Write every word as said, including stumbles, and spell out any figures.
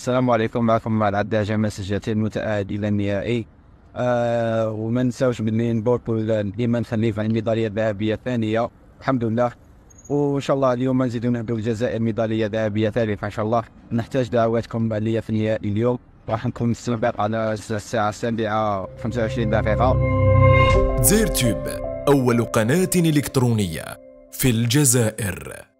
السلام عليكم، معكم مع العداء جمال سجاتي المتأهل إلى النهائي. آه وما نساوش باللي ليفربول ديما نخليه في الميدالية الذهبية الثانية الحمد لله، وإن شاء الله اليوم نزيدو نهبطو الجزائر ميدالية ذهبية ثالثة إن شاء الله. نحتاج دعواتكم ليا في النهائي اليوم، راح نكون مستمر على الساعة السابعة خمسة وعشرين دقيقة. زير توب أول قناة إلكترونية في الجزائر.